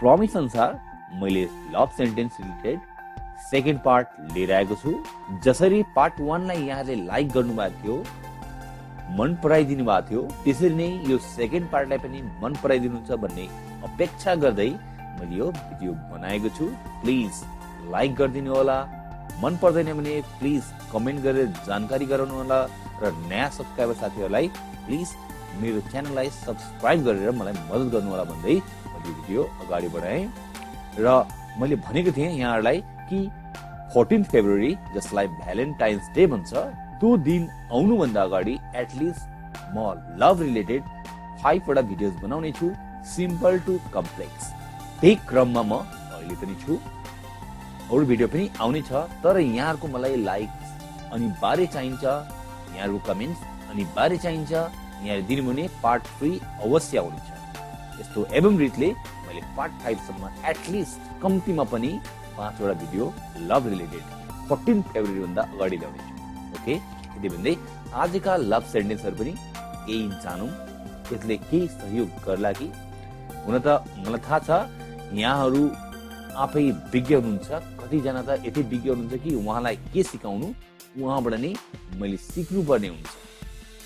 Promise अनुसार मैले love sentence related second part लिएर आएको छु। जसरी पार्ट 1 लाई यहाँले लाइक गर्नुभएको थियो, मन पराइदिनु भएको थियो, त्यसरी नै यो सेकेन्ड पार्टलाई पनि मन पराइदिनुहुन्छ भन्ने अपेक्षा गर्दै मैले यो भिडियो बनाएको छु। प्लिज लाइक गरिदिनु होला, मन पर्दैन भने प्लिज कमेन्ट गरेर जानकारी गराउनु होला र नयाँ सब्स्क्राइबर साथीहरुलाई प्लिज मेरो च्यानललाई सब्स्क्राइब गरेर मलाई मद्दत गर्नु होला भन्दै मैले भिडियो अगाडि बढाएँ र मैले भनेको थिएँ यहाँहरुलाई कि 14 फेब्रुअरी जसलाई भ्यालेन्टाइन्स डे भन्छ, त्यो दिन आउनुभन्दा अगाडि एटलिस्ट म लभ रिलेटेड 5 वटा भिडियोज बनाउने छु, सिम्पल टु कम्प्लेक्स। त्यही क्रममा म अहिले पनि छु, अरू भिडियो पनि आउने छ, तर यहाँहरुको मलाई लाइक अनि बारे चाहिन्छ, यहाँहरुको कमेन्ट्स अनि बारे चाहिन्छ। यहाँले दिनुहुने पार्ट 3 अवश्य आउनेछ। यस्तो एवं रीतले मैले पार्ट 5 सम्म एटलिस्ट कम्तीमा पनि 5 वटा भिडियो लभ रिलेटेड 14 फेब्रुअरी भन्दा अगाडि ल्याउनेछु। ओके, यति भन्दै आजका लभ सेन्टेन्सहरु पनि केही जानौं, त्यसले केही सहयोग गर्ला कि। हुन त मलाई थाहा छ यहाँहरु आफै विज्ञ हुनुहुन्छ, कतिजना त यति विज्ञ हुनुहुन्छ कि उहाँलाई के सिकाउनु उहाँबाट नै मैले सिक्नुपर्ने हुन्छ।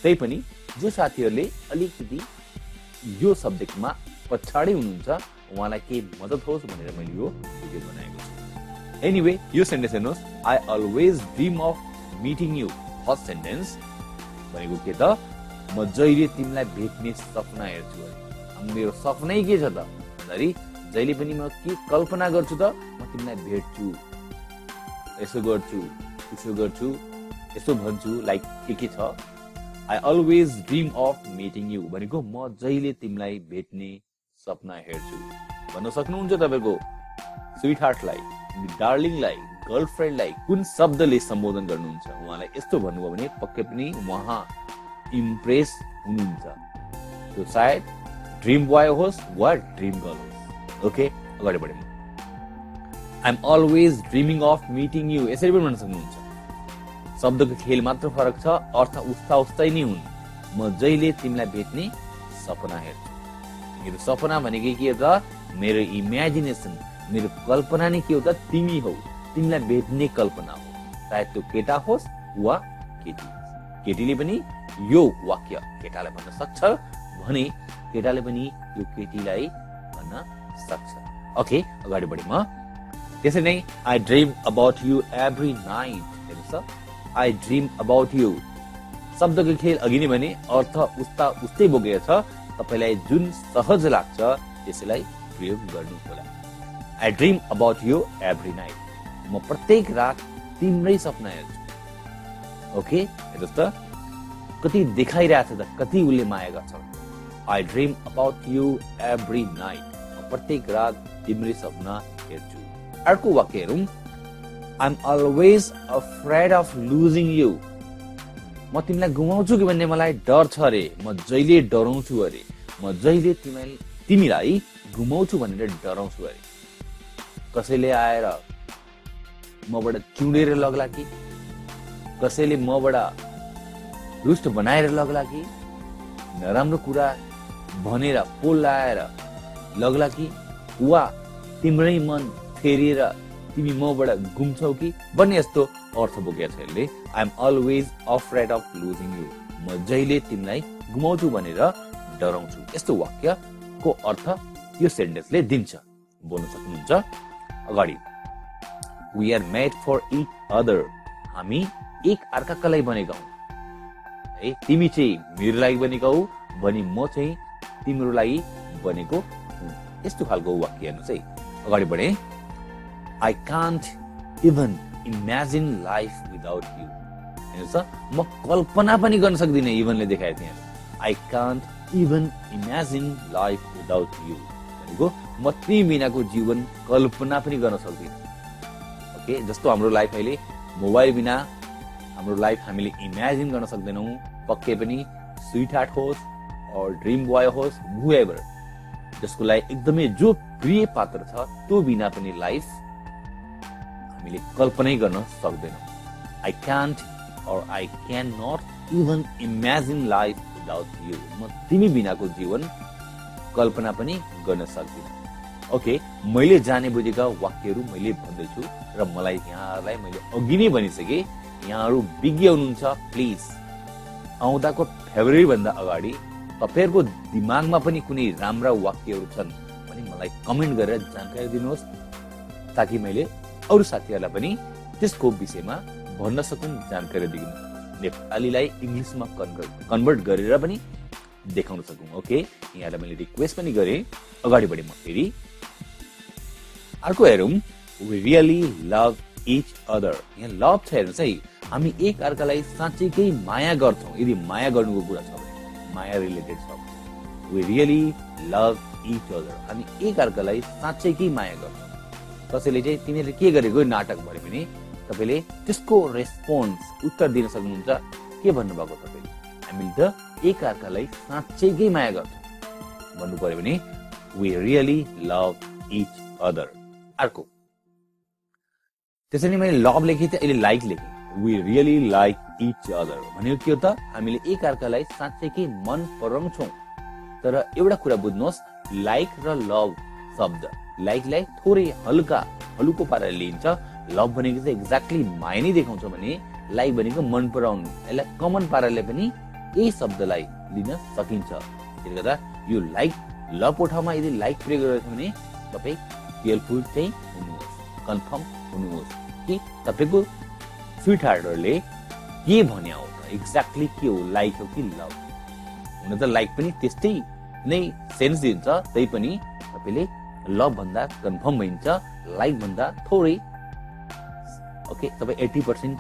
त्यही पनि जो साथीहरुले अलिकति यो सब्जेक्टमा पछाडी हुनुहुन्छ उहाँलाई के मद्दत होस् भनेर मैले यो भिडियो बनाएको छु। एनीवे, यो सेन्टेन्स हेर्नुहोस्, I always dream of meeting you. First sentence भनेको के त, म जहिले तिमीलाई भेट्ने सपना हेर्छु। मेरो सपनै के छ त भन्दाखेरि जहिले पनि म के कल्पना गर्छु त, म तिमीलाई भेट्छु, यसो गर्छु, त्यसो गर्छु, यसो भन्छु, लाइक के छ। I always dream of meeting you भनेको म जहिले तिमीलाई भेट्ने सपना हेर्छु। भन्न सक्नुहुन्छ तपाईको स्वीट हार्टलाई, डार्लिङलाई, गर्लफ्रेन्डलाई कुन शब्दले सम्बोधन गर्नुहुन्छ? उहाँलाई यस्तो भन्नुभयो भने पक्कै पनि उहाँ इम्प्रेस हुनुहुन्छ। त्यो सायद ड्रिम बॉय होस् वा ड्रिम गर्ल होस्। ओके, अगाडि बढौँ। I am always dreaming of meeting you, यसरी पनि भन्न सक्नुहुन्छ। शब्दको खेल मात्र फरक छ, अर्थ उस्ता उस्तै नै हुन्। म जहिले तिमीलाई भेट्ने सपना हेर्छु। मेरो सपना भनेको के हो त? मेरो इमेजिनेसन, मेरो कल्पना नै के हो त? तिमी हौ, तिमीलाई भेट्ने कल्पना हो। चाहे त्यो केटा होस् वा केटी, केटीले पनि यो वाक्य केटालाई भन्न सक्छ भने केटाले पनि यो केटीलाई भन्न सक्छ। ओके, अगाडि बढौँ। त्यसै नै I dream about you every night. हेर्नुहोस्, I dream about you। शब्दको खेल अघि नै भने अर्थ उस्ता उस्तै बोकेको छ, तपाईलाई जुन सहज लाग्छ त्यसलाई प्रयोग गर्नु होला। I dream about you every night। म प्रत्येक रात तिम्रै सपना हेर्छु। ओके, हेर्नुहोस् त कति देखाइरहेछ त, कति उले माया गर्छ। I dream about you every night। म प्रत्येक रात तिम्रै सपना हेर्छु। अर्को वाक्य हेरौँ, I'm always afraid of losing you। म तिमीलाई गुमाउँछु कि भन्ने मलाई डर छ रे। म जहिले डराउँछु अरे, म जहिले तिमीलाई गुमाउँछु भनेर डराउँछु अरे। कसैले आएर मबाट चुडेर लग्ला कि, कसैले मबाट रुष्ट बनाएर लग्ला कि, नराम्रो कुरा भनेर पोल लगाएर लग्ला कि, वा तिम्रै मन फेरिएर तिमी मबाट गुम्छौ कि भन्ने यस्तो अर्थ बोकेको छ यसले। I am always afraid of losing you. म जहिले तिमीलाई गुमाउँछु भनेर डराउँछु। यस्तो वाक्यको अर्थ यो सेन्टेन्सले दिन्छ, बोल्न सक्नुहुन्छ। अगाडि, we are made for each other. हामी एक अर्काका लागि बनेका हौ है। तिमी चाहिँ मेरो लागि बनेका हौ भने म चाहिँ तिम्रो लागि बनेको हुँ। यस्तो खालको वाक्य हेर्नुहोस् है। अगाडि बढे। I can't even imagine life without you। हेर्नुहोस् त, म कल्पना पनि गर्न सक्दिनँ, इभनले देखाएको थिएँ। I can't even imagine life without you भनेको म तिमी बिनाको जीवन कल्पना पनि गर्न सक्दिनँ। ओके, जस्तो हाम्रो लाइफ अहिले मोबाइल बिना हाम्रो लाइफ हामीले इमेजिन गर्न सक्दैनौँ। पक्कै पनि स्वीट हार्ट होस् और ड्रिम बोय होस्, हुएभर जसको लागि एकदमै जो प्रिय पात्र छ त्यो बिना पनि लाइफ हामीले कल्पना गर्न सक्दैनौँ। I can't or I can not even imagine life without you. म तिमी बिनाको जीवन कल्पना पनि गर्न सक्दिनँ। ओके मैले जाने बुझेका वाक्यहरु मैले भन्दैछु र मलाई यहाँहरुलाई मैले अघि नै भनिसके यहाँहरु विज्ञ हुनुहुन्छ प्लिज आउँदाको फेब्रुअरी भन्दा अगाडि तपाईहरुको दिमागमा पनि कुनै राम्रा वाक्यहरु छन् भने मलाई कमेन्ट गरेर जानकारी दिनुहोस् ताकि मैले अरु साथीहरुलाई पनि त्यसको विषयमा भन्न सकूँ जानकारी दिन नेपालीलाई इंग्लिशमा कन्भर्ट गरेर पनि देखाउन सकूँ। ओके यहाँलाई मैले रिक्वेस्ट पनि गरे अगाडि बढे म फेरि अर्को हेरौं we really love each other. यहाँ लभ छ हेर्नुस् है हामी एक अर्कालाई साँच्चैकै माया गर्छौं। यदि माया गर्नुको कुरा छ भने माया रिलेटेड छ। We really love each other हामी एक अर्कालाई साँच्चैकै माया गर्छौं। कसैले चाहिँ तिमीले के गरेको नाटक भने पनि तपाईले त्यसको रेस्पोन्स उत्तर दिन सक्नुहुन्छ के भन्नु भएको तपाईले हामीले त एक अर्कालाई साँच्चैकै माया गर्छौं भन्नु पर्यो भने we really love each other. अर्को त्यसैले मैले लभ लेखे थिए अहिले लाइक लेखे we really like each other भनेको के हो त हामीले एक अर्कालाई साँच्चैकै मन पराउँछौं। तर एउटा कुरा बुझ्नुहोस् लाइक र लभ शब्द लाइकलाई थोरै हलुको पाराले लिन्छ। लभ भनेको चाहिँ एक्ज्याक्टली माया नै देखाउँछ भने लाइक भनेको मन पराउनु यसलाई कमन पाराले पनि यही शब्दलाई लिन सकिन्छ। त्यसले गर्दा यो लाइक लभको ठाउँमा यदि लाइक प्रयोग गरेको छ भने तपाईँ केयरफुल चाहिँ हुनुहोस् कन्फर्म हुनुहोस् कि तपाईँको स्विट हार्टहरूले के भन्या हो त एक्ज्याक्टली के हो लाइक हो कि लभ। हुन त लाइक पनि त्यस्तै नै सेन्स दिन्छ तै पनि तपाईँले लभ भन्दा कन्फर्म भइन्छ लाइक भन्दा थोरै। ओके तपाईँ 80%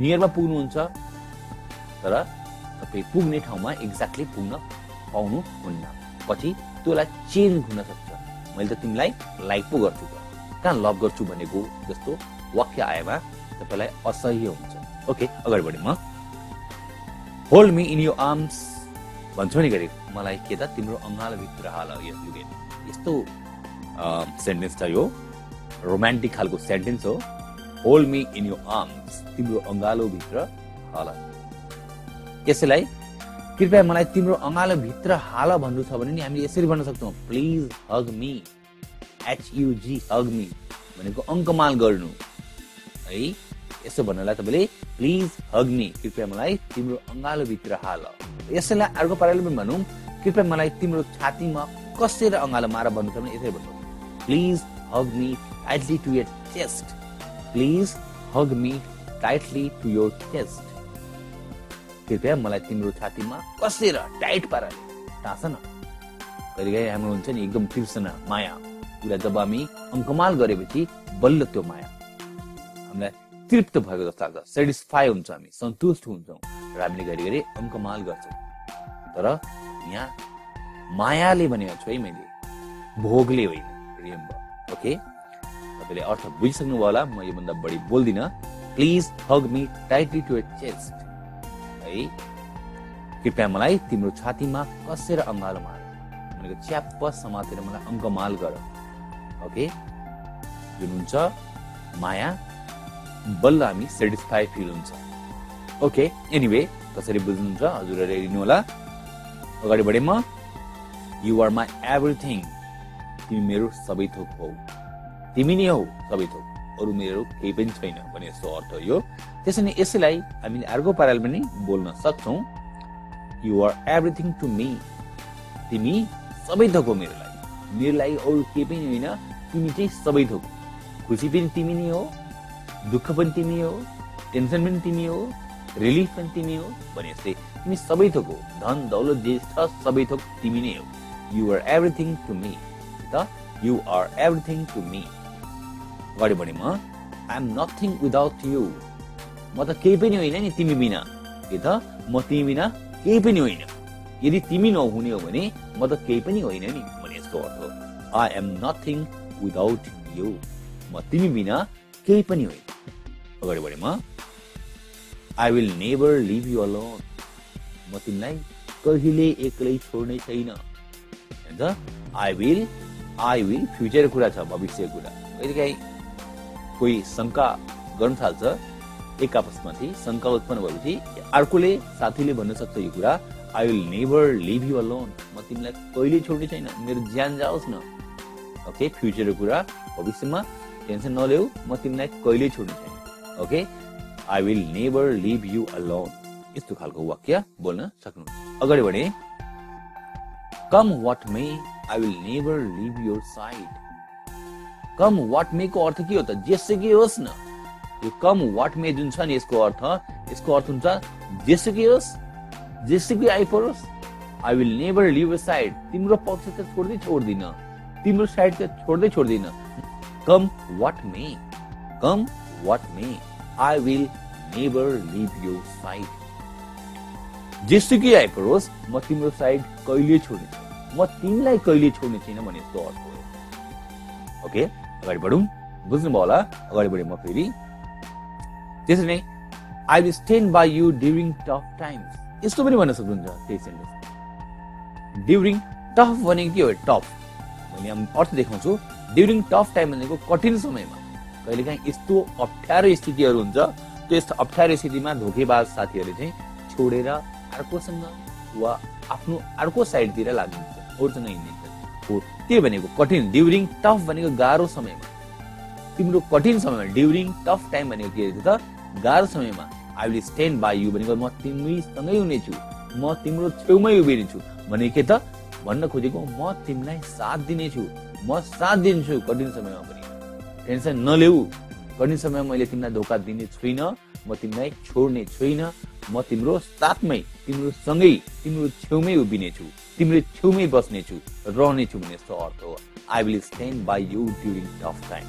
नियरमा पुग्नुहुन्छ तर तपाईँ पुग्ने ठाउँमा एक्ज्याक्टली पुग्न पाउनुहुन्न। पछि त्यसलाई चेन्ज हुन सक्छ। मैले त तिमीलाई लाइक पो गर्छु त कहाँ लभ गर्छु भनेको जस्तो वाक्य आएमा तपाईँलाई असह्य हुन्छ। ओके अगाडि बढी म hold me in your arms भन्छौ नि गरे मलाई के त तिम्रो अङ्गालभित्र हाल यो युगेन यस्तो सेन्टेन्स छ यो रोमान्टिक खालको सेन्टेन्स हो। Hold me in your arms तिम्रो अङ्गालो भित्र हाल यसैलाई कृपया मलाई तिम्रो अङ्गालो भित्र हाल भन्नु छ भने नि हामीले यसरी भन्न सक्छौँ please hug me HUG hug me भनेको अङ्कमाल गर्नु है। यसो भन्नलाई तपाईँले प्लिज हग मी कृपया मलाई तिम्रो अङ्गालो भित्र हाल। यसैलाई अर्को पाराले पनि भनौँ कृपया मलाई तिम्रो छातीमा कसेर अङ्गालो मार भन्नु छ भने यसरी भन्छौँ please hug me tightly to your chest please hug me tightly to your chest कृपया मलाई तिम्रो छातीमा कसेर टाइट पाराले टाँस न। कहिलेकाहीँ हाम्रो हुन्छ नि एकदम तिर्सना माया कुरा जब हामी अङ्कमाल गरेपछि बल्ल त्यो माया हामीलाई तृप्त भएको जस्तो लाग्छ सेटिस्फाई हुन्छ हामी सन्तुष्ट हुन्छौँ र हामीले घरिघरि अङ्कमाल गर्छौँ। तर यहाँ मायाले भनेको छु है मैले भोगले होइन रिमेम्बर। ओके तपाईँले अर्थ बुझिसक्नुभयो होला म योभन्दा बढी बोल्दिनँ। Please hug me tightly to your chest कृपया मलाई तिम्रो छातीमा कसेर अङ्गालो मार भनेको च्याप्प समातेर मलाई अङ्कमाल गर। ओके जुन हुन्छ माया बल्ल हामी सेटिस्फाई फिल हुन्छ। ओके एनिवे कसरी बुझ्नुहुन्छ हजुरहरूले हेरिनु होला। अगाडि बढे म यु आर माई एभ्रिथिङ तिमी मेरो सबै थोक हौ तिमी नै हौ सबै थोक अरू मेरो केही पनि छैन भने यस्तो अर्थ हो यो। त्यसै नै यसैलाई हामीले अर्को पाराले पनि बोल्न सक्छौँ you are everything to me तिमी सबै थोक हो मेरो लागि अरू केही पनि होइन तिमी चाहिँ सबै थोक खुसी पनि तिमी नै हो दुःख पनि तिमी हो टेन्सन पनि तिमी हो रिलिफ पनि तिमी हो भने जस्तै तिमी सबै थोक हो धन दौलत जे छ सबै थोक तिमी नै हो। You are everything to me त you are everything to me. अगाडि बढेँ म I am nothing without you म त केही पनि होइन नि तिमी बिना के त म तिमी बिना केही पनि होइन यदि तिमी नहुने हो भने म त केही पनि होइन नि भने यस्तो अर्थ हो। I am nothing without you म तिमी बिना केही पनि होइन। अगाडि बढेँ म I will never leave you alone म तिमीलाई कहिले एक्लै छोड्ने छैन। आई विल फ्युचर कुरा छ भविष्य कुरा कहिलेकाहीँ कोही शङ्का गर्न थाल्छ एक आपसमाथि शङ्का उत्पन्न भएपछि अर्कोले साथीले भन्न सक्छ यो कुरा I will never leave you alone म तिमीलाई कहिले छोड्ने छैन मेरो ज्यान जाओस् न। ओके फ्यूचर कुरा भविष्य में टेंशन न लेऊ म तिमीलाई कहिले छोड्नु छैन okay I will never leave you alone यस्तो खालको वाक्य बोल्न सक्नुहुन्छ। अगाडि बढे come what may I will never leave your side. Come what may को अर्थ के हो त जेसुकै होस् न यो कम व्हाट मे जुन छ नि यसको अर्थ हुन्छ जेसुकै होस् जेसुकै आइपरोस् I will never leave your side तिम्रो पक्ष त छोड्दै छोड्दिन तिम्रो साइड त छोड्दै छोड्दिन। Come what may I will never leave your side जेसुकै आइपरोस् म तिम्रो साइड कहिले छोड्दिन म तिमीलाई कहिले छोड्ने छैन भन्ने यस्तो अर्थ हो। ओके अगाडि बढौँ बुझ्नु भयो होला। अगाडि बढे म फेरि त्यसरी नै I will stand by you during tough times यस्तो पनि भन्न सक्नुहुन्छ। त्यही सेन्टेन्स ड्युरिङ टफ भनेको के हो टफ मैले अर्थ देखाउँछु ड्युरिङ टफ टाइम भनेको कठिन समयमा कहिलेकाहीँ यस्तो अप्ठ्यारो स्थितिहरू हुन्छ त्यो यस्तो अप्ठ्यारो स्थितिमा धोकेबाज साथीहरूले चाहिँ छोडेर अर्कोसँग वा आफ्नो अर्को साइडतिर लाग्नुहुन्छ अरूसँग हिँड्ने हो त्यो भनेको कठिन ड्युरिङ टफ भनेको गाह्रो समयमा तिम्रो कठिन समयमा ड्युरिङ टफ टाइम भनेको के रहेछ त गाह्रो समयमा I will stand by you भनेको म तिमीसँगै हुनेछु म तिम्रो छेउमै उभिनेछु भने के त भन्न खोजेको म तिमीलाई साथ दिनेछु म साथ दिन्छु कठिन समयमा पनि टेन्सन नलेऊ कठिन समयमा मैले तिमीलाई धोका दिने छुइनँ म तिमीलाई छोड्ने छुइनँ म तिम्रो साथमै तिम्रो सँगै तिम्रो छेउमै उभिनेछु तिम्रो छेउमै बस्नेछु रहनेछु भन्ने यस्तो अर्थ हो I will stand by you during tough time.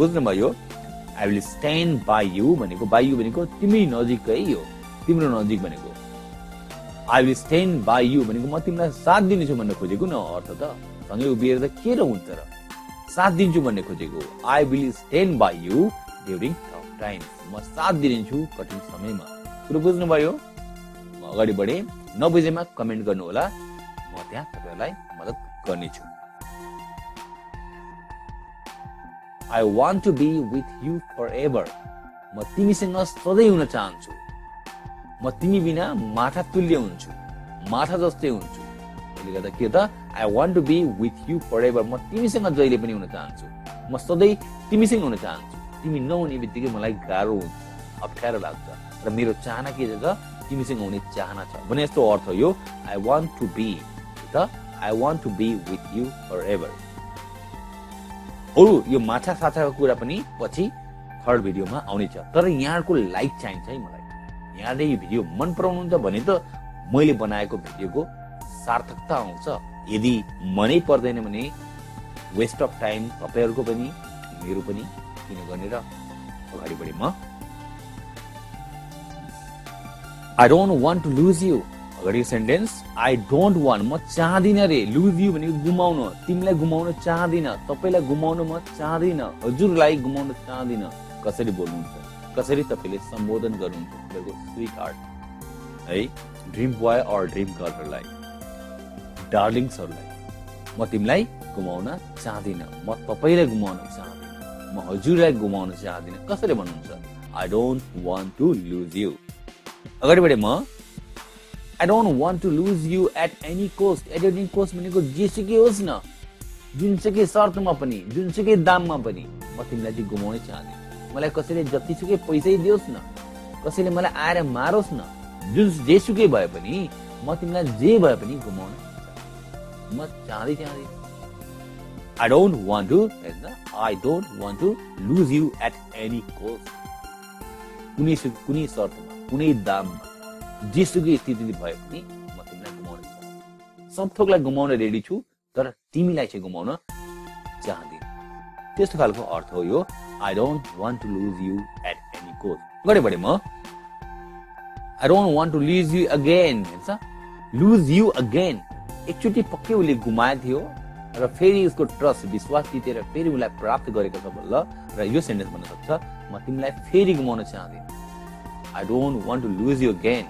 बुझ्नुभयो I will stand by you भनेको तिमी नजिकै हो तिम्रो नजिक भनेको I will stand by you भनेको म तिमीलाई साथ दिनेछु भन्ने खोजेको न अर्थ त सँगै उभिएर त के र हुन्छ र साथ दिन्छु भन्ने खोजेको I will stand by you during tough time म साथ दिनेछु कठिन समयमा कुरो बुझ्नुभयो। अगाडि बढे नबुझेमा कमेन्ट गर्नुहोला म त्यहाँ तपाईलाई मद्दत गर्नेछु। I want to be with you forever म तिमीसँग सधैँ हुन चाहन्छु म तिमी बिना माछा तुल्य हुन्छु माछा जस्तै हुन्छु त्यसले गर्दा के त I want to be with you forever म तिमीसँग जहिले पनि हुन चाहन्छु म सधैँ तिमीसँग हुन चाहन्छु तिमी नहुने बित्तिकै मलाई गाह्रो हुन्छ अप्ठ्यारो लाग्छ र मेरो चाहना के छ तिमीसँग हुने चाहना छ भने यस्तो अर्थ हो यो आई वान्ट टु बी त I want to be with you forever. अरू यो माछा साछाको कुरा पनि पछि थर्ड भिडियोमा आउनेछ तर यहाँको लाइक चाहिन्छ है मलाई यहाँले यो भिडियो मन पराउनुहुन्छ भने त मैले बनाएको भिडियोको सार्थकता आउँछ यदि मनै पर्दैन भने वेस्ट अफ टाइम तपाईँहरूको पनि मेरो पनि किन गर्ने र अगाडि बढे म I don't want to lose you. अगाडि सेन्टेन्स I don't want म चाहदिन रे लुज यु भनेको गुमाउनु तिमीलाई गुमाउन चाहदिन तपाईलाई गुमाउन म चाहदिन हजुरलाई गुमाउन चाहदिन कसरी बोल्नुहुन्छ कसरी तपाईले सम्बोधन गर्नुहुन्छ त्यसको स्वीटहार्ट है ड्रीम बॉय और ड्रीम गर्लहरूलाई डार्लिङ्सहरूलाई म तिमीलाई गुमाउन चाहदिन म तपाईलाई गुमाउन चाहदिन म हजुरलाई गुमाउन चाहदिन कसरी भन्नुहुन्छ I don't want to lose you. अगाडि बढे म I don't want to lose you at any cost भनेको जेसुकै होस् न जुनसुकै शर्तमा पनि जुनसुकै दाममा पनि म तिमीलाई चाहिँ गुमाउनै चाहदिनँ मलाई कसैले जतिसुकै पैसै दियोस् न कसैले मलाई आएर मारोस् न जुन जेसुकै भए पनि म तिमीलाई जे भए पनि गुमाउन म चाहदिनँ। I don't want to lose you at any cost कुनै शर्तमा कुनै दाममा जेसुकै स्थिति भए पनि म तिमीलाई गुमाउन चाहन्छु सब थोकलाई गुमाउन रेडी छु तर तिमीलाई चाहिँ गुमाउन चाहदिन त्यस्तो खालको अर्थ हो यो I don't want to lose you at any cost. अगाडि बढे म I don't want to lose you again हुन्छ लुज यु अगेन एकचोटि पक्कै उसले गुमाएको थियो र फेरि उसको ट्रस्ट विश्वास जितेर फेरि उसलाई प्राप्त गरेको छ बल्ल र यो सेन्टेन्स भन्न सक्छ म तिमीलाई फेरि गुमाउन चाहदिन I don't want to lose you again.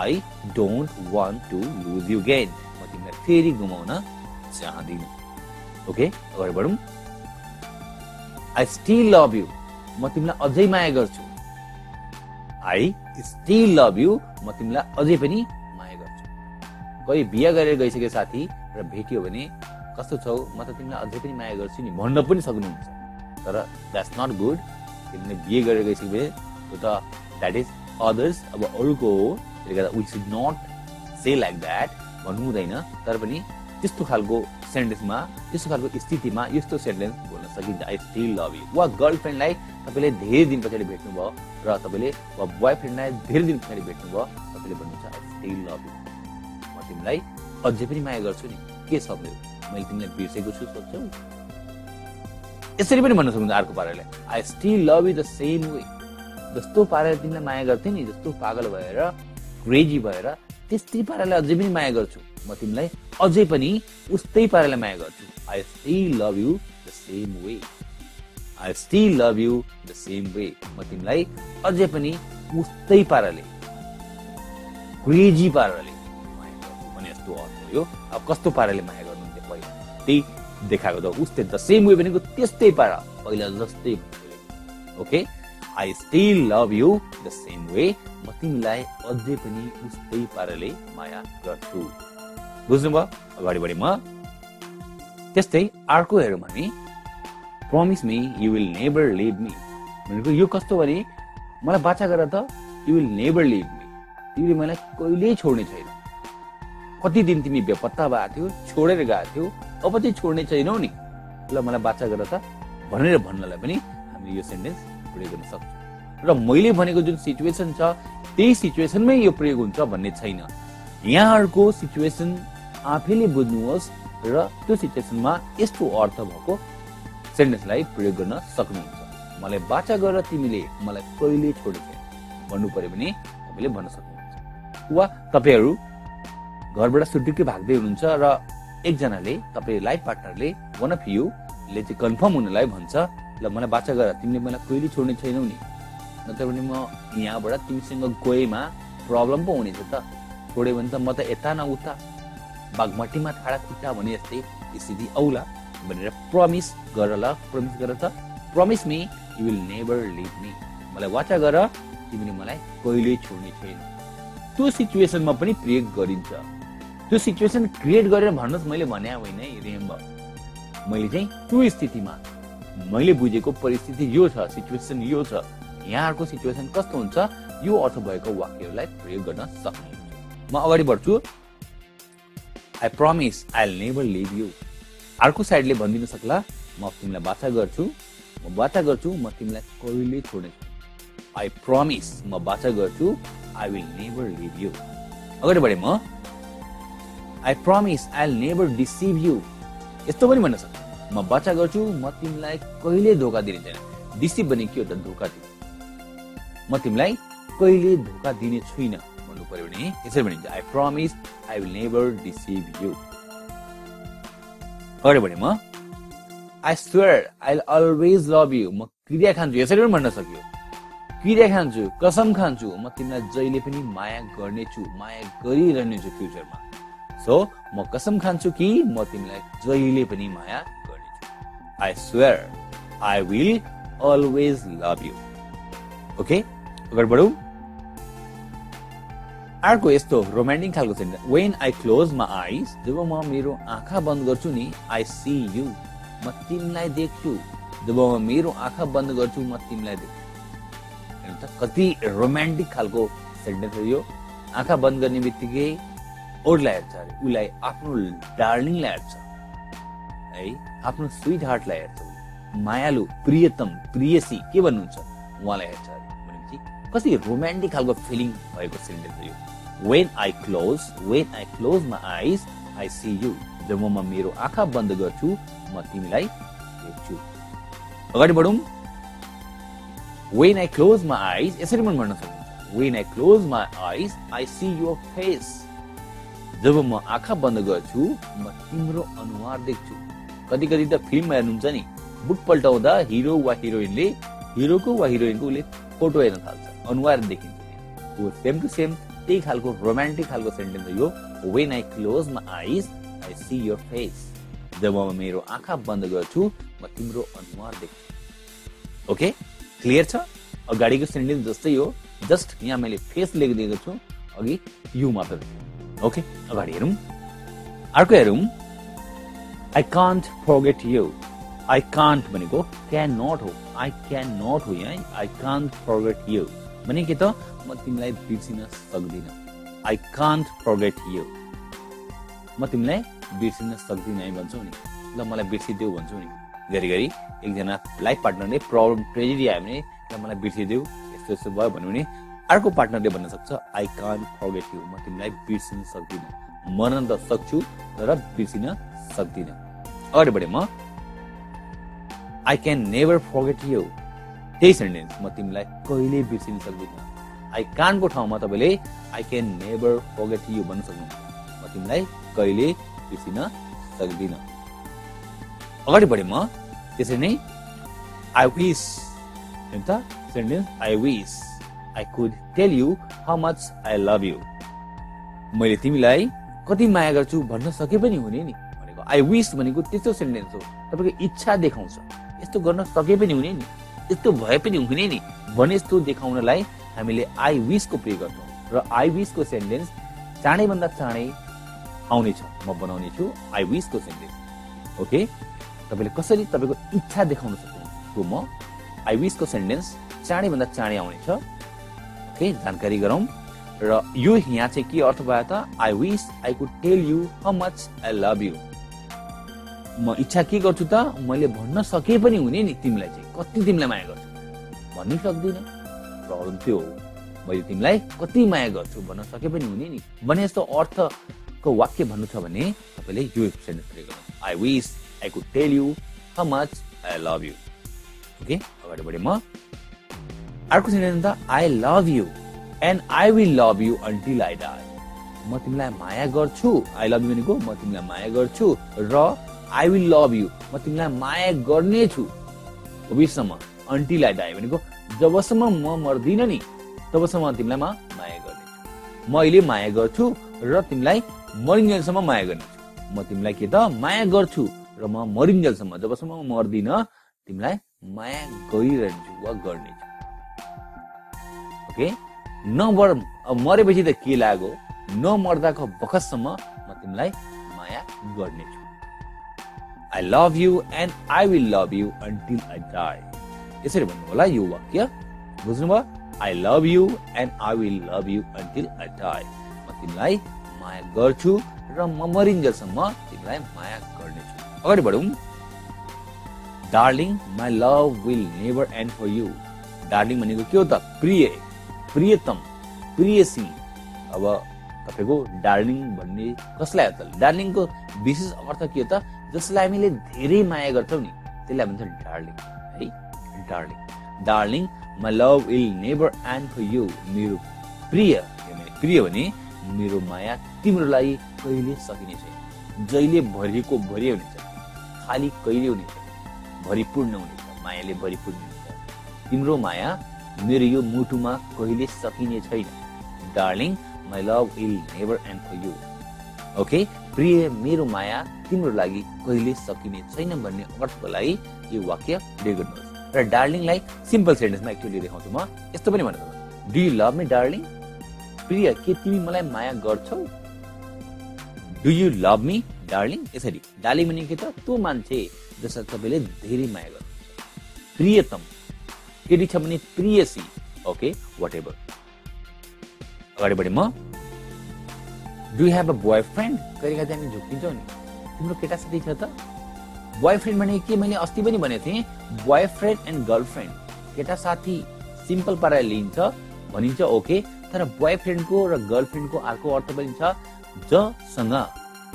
I don't want to lose you again. म तिमीलाई फेरि गुमाउन चाहदिन। ओके अगाडि बढौँ। I still love you. म तिमीलाई अझै माया गर्छु। I still love you. म तिमीलाई अझै पनि माया गर्छु। कोही बिहे गरेर गइसके साथी र भेट्यो भने कस्तो छौ म त तिमीलाई अझै पनि माया गर्छु नि भन्न पनि सक्नुहुन्छ तर द्याट्स नट गुड। तिमीले बिहे गरेर गएपछि त्यो त द्याट इज अदर्स अब अरूको हो त्यसले गर्दा we should not say like that भन्नु हुँदैन। तर पनि त्यस्तो खालको सेन्टेन्समा त्यस्तो खालको स्थितिमा यस्तो सेन्टेन्स बोल्न सकिन्छ आई स्टिल लभ यु। वा गर्लफ्रेन्डलाई तपाईँले धेरै दिन पछाडि भेट्नुभयो र तपाईँले वा बोयफ्रेन्डलाई धेरै दिन पछाडि भेट्नुभयो तपाईँले भन्नुहुन्छ आई स्टिल लभ यु म तिमीलाई अझै पनि माया गर्छु नि के सक्यो मैले तिमीलाई बिर्सेको छु सोच्छौ। यसरी पनि भन्न सक्नुहुन्छ अर्को पाराले I still love you the same way. जस्तो पाराले तिमीलाई माया गर्थेँ नि जस्तो पागल भएर क्रेजी भएर त्यस्तै पाराले अझै पनि माया गर्छु म तिमीलाई अझै पनि उस्तै पाराले माया गर्छु। I still love you the same way. I still love you the same way म तिमीलाई अझै पनि उस्तै पाराले क्रेजी पाराले माया गर्छु भने यस्तो अर्थ हो। अब कस्तो पाराले माया गर्नुहुन्थ्यो पहिला त्यही देखाएको त उस्तै द सेम वे भनेको त्यस्तै पारा पहिला जस्तै। Okay I still love you the same way म तिमीलाई अझै पनि उस्तै पाराले माया गर्छु। बुझ्नुभयो अगाडि बढी। म त्यस्तै अर्को हेरौँ भने promise me you will never leave me भनेको यो कस्तो भने मलाई बाचा गर त you will never leave me तिमीले मलाई कहिल्यै छोड्ने छैन। कति दिन तिमी बेपत्ता भएको थियो छोडेर गएको थियौ अब चाहिँ छोड्ने छैनौ नि ल मलाई बाचा गर त भनेर भन्नलाई पनि हामीले यो सेन्टेन्स प्रयोग गर्न सक्छौँ। र मैले भनेको जुन सिचुएसन छ त्यही सिचुएसनमै यो प्रयोग हुन्छ भन्ने छैन। यहाँहरूको सिचुएसन आफैले बुझ्नुहोस् र त्यो सिचुएसनमा यस्तो अर्थ भएको सेन्टेन्सलाई प्रयोग गर्न सक्नुहुन्छ। मलाई बाचा गर तिमीले मलाई कहिले छोडेको भन्नु पर्यो भने तपाईँले भन्न सक्नुहुन्छ। वा तपाईँहरू घरबाट सुटुक्कै भाग्दै हुनुहुन्छ र एकजनाले तपाईँ लाइफ पार्टनरले वान अफ यु ले चाहिँ कन्फर्म हुनलाई भन्छ ल मलाई बाचा गर तिमीले मलाई कहिले छोड्ने छैनौ नि नत्र भने म यहाँबाट तिमीसँग गएमा प्रब्लम पो हुनेछ त छोड्यो भने त म त यता न उता बागमतीमा ठाडा खुट्टा भने यस्तै स्थिति औला भनेर प्रमिस गर ल प्रमिस गर त promise me you will never leave me मलाई वाचा गर तिमीले मलाई कहिले छोड्ने छैन। त्यो सिचुएसनमा पनि प्रयोग गरिन्छ। त्यो सिचुएसन क्रिएट गरेर भन्नुहोस् मैले भने होइन है। रिमेम्बर मैले चाहिँ त्यो स्थितिमा मैले बुझेको परिस्थिति यो छ सिचुएसन यो छ यहाँहरूको सिचुएसन कस्तो हुन्छ यो अर्थ भएको वाक्यहरूलाई प्रयोग गर्न सक्नुहुन्छ। म अगाडि बढ्छु। I promise I will never leave you अर्को साइडले भनिदिन सक्ला म तिमीलाई वाचा गर्छु म तिमीलाई कहिले छोड्ने आई प्रमिस म वाचा गर्छु I will never leave you. अगाडि बढेँ म I promise I will never deceive you यस्तो पनि भन्न सक्छु म वाचा गर्छु म तिमीलाई कहिले धोका दिने छैन। डिसिभ भने के हो त धोका दिने म तिमीलाई कहिले धोका दिने छुइनँ भन्नु पर्यो भने यसरी भनिन्छ I promise I will never deceive you. अरे भने म I swear I will always love you म क्रिया खान्छु यसरी पनि भन्न सक्यो क्रिया खान्छु कसम खान्छु म तिमीलाई जहिले पनि माया गर्नेछु माया गरिरहनेछु फ्युचरमा। सो म कसम खान्छु कि म तिमीलाई जहिले पनि माया गर्नेछु। I swear I will always love you. Okay अगाडि बढौँ। अर्को यस्तो रोमान्टिक खालको sentence when I close my eyes जब म मेरो आँखा बन्द गर्छु नि आई सी यु म तिमीलाई देख्छु जब म मेरो आँखा बन्द गर्छु म तिमीलाई देख्छु। कति रोमान्टिक खालको सेन्टेन्स हो यो। आँखा बन्द गर्ने बित्तिकै अरूलाई हेर्छ अरे उसलाई आफ्नो डार्लिङलाई हेर्छ है आफ्नो स्विट हार्टलाई हेर्छ मायालु प्रियतम प्रियसी के भन्नुहुन्छ उहाँलाई हेर्छ अरे। कति रोमान्टिक खालको फिलिङ भएको सेन्टेन्स हो यो। When I close my eyes I see you जब म मेरो आँखा बन्द गर्छु म तिमीलाई देख्छु। अगाडि बढौँ। When I close my eyes यसरी पनि भन्न सक्नुहुन्छ when I close my eyes I see your face जब म आँखा बन्द गर्छु म तिम्रो अनुहार देख्छु। कति कति त फिल्ममा हेर्नुहुन्छ नि बुक पल्टाउँदा हिरो वा हिरोइनले हिरोको वा हिरोइनको उसले फोटो हेर्न थाल्छ अनुहार देखिन्छ। यो सेम टु सेम त्यही खालको रोमान्टिक खालको सेन्टेन्स हो यो when I close my eyes I see your face जब म मेरो आँखा बन्द गर्छु म तिम्रो अनुहार देख्छु। ओके क्लियर छ। अगाडिको सेन्टेन्स जस्तै हो जस्ट यहाँ मैले फेस लेखिदिएको छु अघि यु मात्र। ओके अगाडि हेरौँ अर्को हेरौँ I can't forget you. I can't मनी को can not हो. I can not हो यानी I can't forget you. Money के तो मत तिमलाई बिर्सिन सक्दिन. I can't forget you. म तिमलाई बिर्सिन सक्दिन है भन्छु नि. ल मलाई बिर्सिदेऊ भन्छु नि. गरी गरी एकजना लाइफ पार्टनरले प्रॉब्लम ट्रेजेडी आयो भने ल मलाई बिर्सिदेऊ यस्तो यस्तो भयो भन्नु नि अर्को पार्टनरले भन्न सक्छ I can't forget you. म तिमलाई बिर्सिन सक्दिन. मर्न त सक्छु तर बिर्सिन सक्दिन. अगाडि बढेम I can never forget you. त्यही सेन्टेन्स म तिमीलाई कहिले बिर्सिन सक्दिन. I can't को ठाउँमा तपाईले I can never forget you भन्न सक्नुहुन्छ. म तिमीलाई कहिले बिर्सिन सक्दिन. अगाडि बढेम त्यसरी नै I wish एउटा sentence I wish I could tell you how much I love you. मैले तिमीलाई कति माया गर्छु भन्न सके पनि हुने नि भनेको I wish भनेको त्यस्तो सेन्टेन्स हो. तपाईको इच्छा देखाउँछ. यस्तो गर्न सके पनि हुने नि यस्तो भए पनि हुने नि भने जस्तो देखाउनलाई हामीले I wish को प्रयोग गर्छौं र I wish को सेन्टेन्स चाँडै भन्दा चाँडै आउने छ. म बनाउने छु I wish को सेन्टेन्स. ओके तपाईले कसरी तपाईको इच्छा देखाउन सक्नुहुन्छ त्यो म I wish को सेन्टेन्स चाँडै भन्दा चाँडै आउने छ. ओके जानकारी गरौँ र यो यहाँ चाहिँ के अर्थ भयो त I wish I could tell you how much I love you. म इच्छा के गर्छु त मैले भन्न सके पनि हुने नि तिमीलाई चाहिँ कति तिमीलाई माया गर्छु भन्नै सक्दिन. प्रब्लम त्यो हो. मैले तिमीलाई कति माया गर्छु भन्न सके पनि हुने नि भने यस्तो अर्थको वाक्य भन्नु छ भने तपाईले यो सेन्टेन्स प्रयोग गर्नु I wish I could tell you how much I love you. Okay अगाडि बढेम अर्को सेन्टेन्स त I love you and I will love you until I die. म तिमीलाई माया गर्छु. I love you भनेको म तिमीलाई माया गर्छु र I will love you. म तिमीलाई माया गर्ने छु भविष्यसम्म. Until I die भनेको जबसम्म म मर्दिन नि तबसम्म तिमीलाई म माया गर्ने छु. मैले माया गर्छु र तिमीलाई मरिन्जेलसम्म माया गर्ने छु. म तिमीलाई के त माया गर्छु र म मरिन्जेलसम्म जबसम्म म मर्दिन तिमीलाई माया गरिरहन्छु वा गर्ने छु. ओके नमर मरेपछि त के लाग्यो नमर्दाको बखतसम्म म तिमीलाई माया गर्ने छु. I love you and I will love you until I die. यसरी भन्नु होला यो वाक्य बुझ्नुभयो. I love you and I will love you until I die. म तिमीलाई माया गर्छु र म मरिन्जेलसम्म तिमीलाई माया गर्नेछु. अगाडि बढौँ. Darling, my love will never end for you. Darling भनेको के हो त प्रिय प्रियतम प्रियसी. अब तपाईको डार्लिङ भन्ने कसलाई हो त डार्लिङको विशेष अर्थ के हो त जसलाई हामीले धेरै माया गर्छौं नि त्यसलाई भन्छ डार्लिङ है. Darling darling my love will never end for you. मेरो प्रिय मेरो प्रिय भने मेरो माया तिम्रो लागि कहिले सकिने छैन. जहिले भरिएको भरि हुनेछ खाली कहिले हुनेछ भरिपूर्ण हुनेछ मायाले भरिपूर्ण हुन्छ. तिम्रो माया मेरो यो मुटुमा कहिले सकिने छैन. Darling my love will never end for you. Okay प्रिय मेरो माया तिम्रो लागि कहिले सकिने छैन भन्ने अर्थको लागि यो वाक्य प्रयोग गर्नुहोस् र डार्लिङलाई सिम्पल सेन्टेन्समा एक्चुअली देखाउँछु. म यस्तो पनि भन्छु do you love me darling. प्रिय के तिमी मलाई माया गर्छौ. Do you love me darling. यसरी डार्लिङ भनेको के त त्यो मान्छे जसलाई तपाईँले धेरै माया गर्नुहुन्छ. प्रियतम केटी छ भने प्रियसी. Okay what ever. अगाडि बढेँ म do you have a boyfriend. कहिलेका जाने झुक्किन्छौ नि तिम्रो केटा साथी छ त. बोय फ्रेन्ड भने के मैले अस्ति पनि भनेको थिएँ बोय फ्रेन्ड एन्ड गर्लफ्रेन्ड केटा साथी सिम्पल पाराले लिन्छ भनिन्छ. ओके तर बोय फ्रेन्डको र गर्लफ्रेन्डको अर्को अर्थ पनि छ जसँग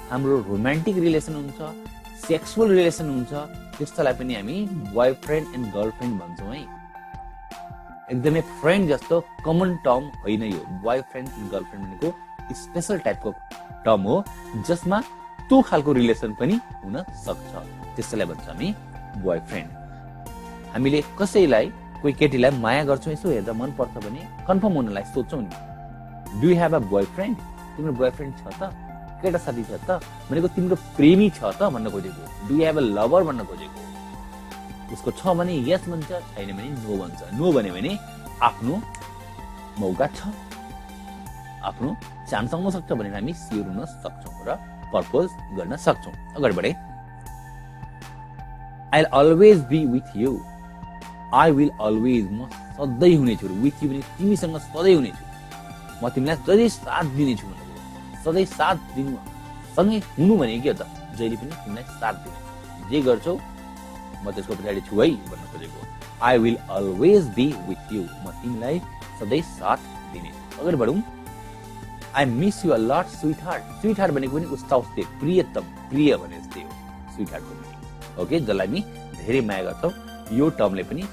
हाम्रो रोमान्टिक रिलेसन हुन्छ सेक्सुअल रिलेसन हुन्छ त्यस्तोलाई पनि हामी बोय फ्रेन्ड एन्ड गर्लफ्रेन्ड भन्छौँ है. एकदमै फ्रेन्ड जस्तो कमन टर्म होइन यो. बोय फ्रेन्ड एन्ड गर्लफ्रेन्ड भनेको स्पेशल टाइपको टर्म हो जसमा त्यो खालको रिलेसन पनि हुन सक्छ. त्यसैलाई भन्छ हामी बोय फ्रेन्ड. हामीले कसैलाई कोही केटीलाई माया गर्छौँ यसो हेर्दा मनपर्छ भने कन्फर्म हुनलाई सोध्छौँ नि do you have a boyfriend. तिम्रो बोय फ्रेन्ड छ त केटा साथी छ त भनेको तिम्रो प्रेमी छ त भन्न खोजेको. Do you have a lover भन्न खोजेको. उसको छ भने यस भन्छ छैन भने नो भन्छ. नो भन्यो भने आफ्नो मौका छ आफ्नो चान्स आउन सक्छ भनेर हामी स्योर हुन सक्छौँ र पर्पोज गर्न सक्छौँ. अगाडि बढे I'll always be with you. I will always. म सधैँ हुनेछु. With you भने तिमीसँग सधैँ हुनेछु. म तिमीलाई सधैँ साथ दिनेछु भनेको. सधैँ साथ दिनु सँगै हुनु भनेको के हो त? जहिले पनि तिमीलाई साथ दिनु. जे गर्छौ म त्यसको पछाडि छु है भन्न खोजेको. I will always be with you. म तिमीलाई सधैँ साथ दिनेछु. अगर बढौँ. I miss you a lot, sweetheart. Sweetheart भनेको पनि उस्ताउस्ते प्रियतम प्रिय भने जस्तै हो. Sweetheart को पनि ओके जसलाई हामी धेरै माया गर्छौँ यो टर्मले पनि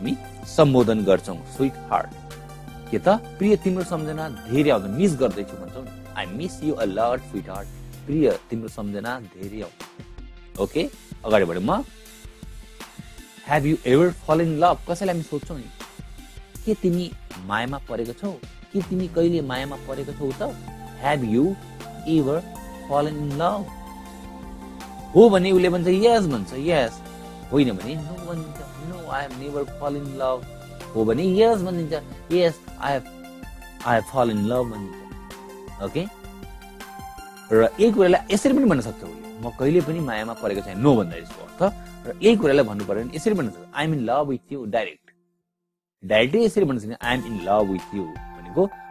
हामी सम्बोधन गर्छौँ sweetheart. के त प्रिय तिम्रो सम्झना धेरै आउँछ मिस गर्दैछु भन्छौँ नि. I miss you a lot, sweetheart. प्रिय तिम्रो सम्झना धेरै आउँछ. ओके अगाडि बढौँ. म Have you ever fallen in love? कसैलाई हामी सोध्छौँ नि के तिमी मायामा परेको छौ? कि तिमी कहिले मायामा परेको छौ त? Have you ever fallen in love? हो भने उले भन्छ yes भन्छ yes. होइन भने no भन्छ no I have never fallen in love. हो भने yes भन्छ yes I have fallen in love भन्छ. ओके र एक कुराले यसरी पनि भन्न सक्छौ म कहिले पनि मायामा परेको छैन no भन्दा यसको अर्थ र एक कुराले भन्नु पर्यो भने यसरी भन्न सक्छौ I am in love with you direct. Directly यसरी भन्न सक्छौ I am in love with you.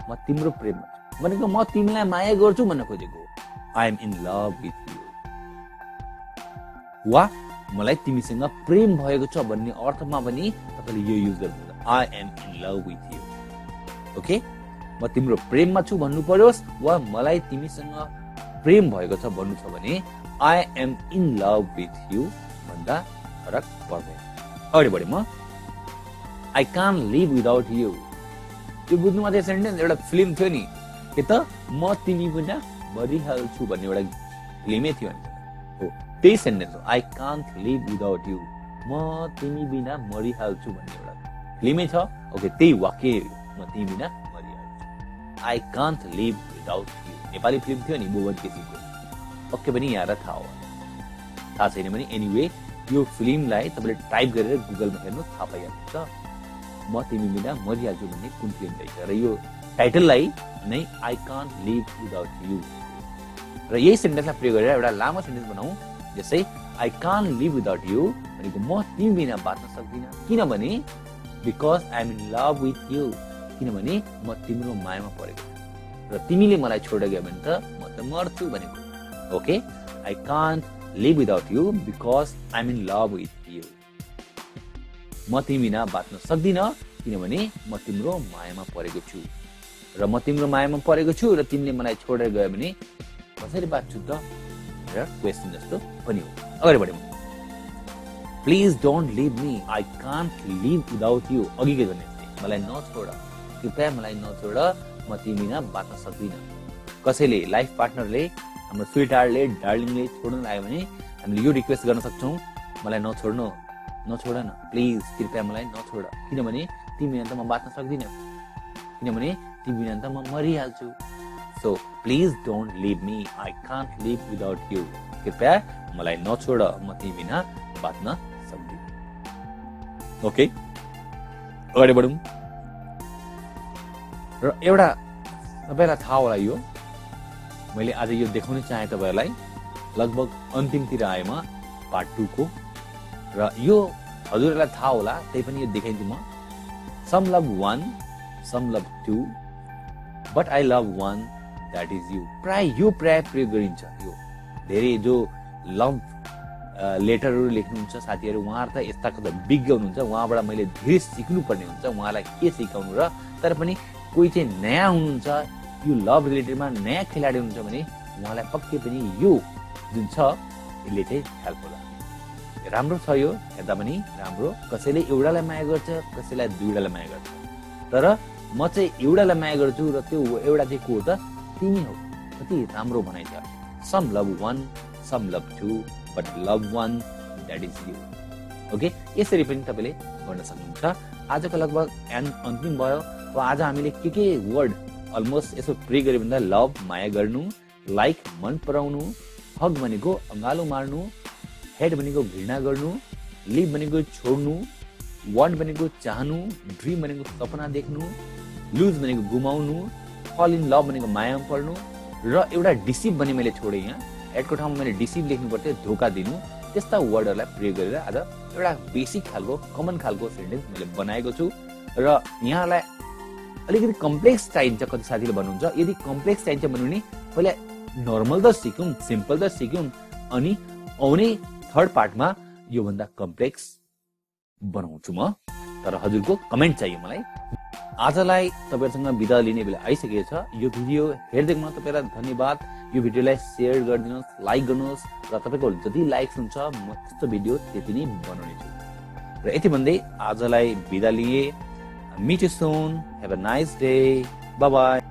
म तिम्रो प्रेममा छु भनेको म तिमीलाई माया गर्छु भन्न खोजेको. I am in love with you. वा मलाई तिमीसँग प्रेम भएको छ भन्ने अर्थमा पनि तपाईले यो युज गर्नुहुन्छ. I am in love with you. Okay म तिम्रो प्रेममा छु भन्नु पर्योस् वा मलाई तिमीसँग प्रेम भएको छ भन्नु छ भने I am in love with you भन्दा फरक पर्दैन. अगाडि बढे. म I can't live without you. यो बुझ्नु मात्रै सेन्टेन्स एउटा फिल्म थियो नि के त म तिमी बिना मरिहाल्छु भन्ने एउटा फिल्मै थियो नि हो त्यही सेन्टेन्स हो. I can't live without you. म तिमी बिना मरिहाल्छु भन्ने एउटा फिल्मै छ. ओके त्यही वाक्य म तिमी बिना मरिहाल्छु. I can't live without you Nepali film थियो नि भुवन केसीको. पक्कै पनि यहाँ थाहा हो थाहा छैन भने एनिवे यो फिल्मलाई तपाईँले टाइप गरेर गुगलमा हेर्नु थाहा पाइहाल्नुहुन्छ. म तिमी बिना मरिहाल्छु भन्ने कुन फिल्म रहेछ र यो टाइटललाई नै I can't live without you र यही सेन्टेन्सलाई प्रयोग गरेर एउटा लामो सेन्टेन्स बनाऊ. जस्तै I can't live without you भनेको म तिमी बिना बाँच्न सक्दिनँ किनभने because I am in love with you. किनभने म तिम्रो मायामा परेको र तिमीले मलाई छोडेर गयो भने त मर्छु भनेको. Okay I can't live without you because I am in love with you. म तिमी बिना बाँच्न सक्दिनँ किनभने म तिम्रो मायामा परेको छु र म तिम्रो मायामा परेको छु र तिमीले मलाई छोडेर गयो भने कसरी बाँच्छु त भनेर क्वेसन जस्तो पनि हो. अगाडि बढ्यौँ. Please don't leave me. I can't live without you. अघिकै भने मलाई नछोड कृपया मलाई नछोड म तिमी बिना बाँच्न सक्दिनँ. कसैले लाइफ पार्टनरले हाम्रो स्वीटहार्टले डार्लिङले छोड्न आयो भने हामीले यो रिक्वेस्ट गर्न सक्छौँ मलाई नछोड्नु नछोड न प्लिज कृपया मलाई नछोड किनभने तिमी बिना त म बाँच्न सक्दिनँ किनभने तिमी बिना त म मरिहाल्छु. So please don't leave me. I can't live without you. कृपया मलाई नछोड म तिमी बिना बाँच्न सक्दिनँ. ओके अगाडि बढौँ. र एउटा सबैलाई थाहा होला यो मैले आज यो देखाउन चाहे तपाईँहरूलाई लगभग अन्तिमतिर आएमा पार्ट 2 को र यो हजुरहरूलाई थाहा होला त्यही पनि यो देखाइदिन्छु म. Some love one some love two but I love one that is you. प्राय प्रयोग गरिन्छ यो धेरै जो लभ लेटरहरू लेख्नुहुन्छ साथीहरू उहाँहरू त यस्ता कता विज्ञ हुनुहुन्छ उहाँबाट मैले धेरै सिक्नुपर्ने हुन्छ उहाँलाई के सिकाउनु र तर पनि कोही चाहिँ नयाँ हुनुहुन्छ यो लभ रिलेटेडमा नयाँ खेलाडी हुनुहुन्छ भने उहाँलाई पक्कै पनि यो जुन छ यसले चाहिँ हेल्प होला. राम्रो छ यो हेर्दा पनि राम्रो. कसैले एउटालाई माया गर्छ कसैलाई दुईटालाई माया गर्छ तर म चाहिँ एउटालाई माया गर्छु र त्यो एउटा चाहिँ को हो त तिमी हो. कति राम्रो भनाइ छ. Some love one some love two but love one that is you. Okay यसरी पनि तपाईँले गर्न सक्नुहुन्छ. आजको लगभग अन्तिम भयो र आज हामीले के वर्ड अलमोस्ट यसो प्रयोग गऱ्यौँ भन्दा लभ माया गर्नु लाइक मन पराउनु हग भनेको अँगालो मार्नु हेड भनेको घृणा गर्नु लिभ भनेको छोड्नु वान्ट भनेको चाहनु ड्रिम भनेको सपना देख्नु लुज भनेको गुमाउनु फल इन लभ भनेको मायामा पर्नु र एउटा डिसिभ भने मैले छोडेँ यहाँ हेडको ठाउँमा मैले डिसिभ लेख्नु पर्थ्यो धोका दिनु त्यस्ता वर्डहरूलाई प्रयोग गरेर आज एउटा बेसिक खालको कमन खालको सेन्टेन्स मैले बनाएको छु र यहाँलाई अलिकति कम्प्लेक्स चाहिन्छ। कति साथीले भन्नुहुन्छ यदि कम्प्लेक्स चाहिन्छ भने पहिला नर्मल त सिक्यौँ, सिम्पल त सिक्यौँ, अनि आउने थर्ड पार्टमा यो भन्दा कम्प्लेक्स बनाउँछु म। तर हजुरको कमेन्ट चाहियो मलाई। आजलाई तपाईहरुसँग बिदा लिने बेला आइसकेको छ। यो भिडियो हेर्दैमा तपाईहरुलाई धन्यवाद। यो भिडियोलाई शेयर गरिदिनुहोस्, लाइक गर्नुहोस् र तपाईको जति लाइक्स हुन्छ म यस्तो भिडियो त्यति नै बनाउने छु। र यति भन्दै आजलाई बिदा लिए। Meet you soon. Have a nice day. Bye bye.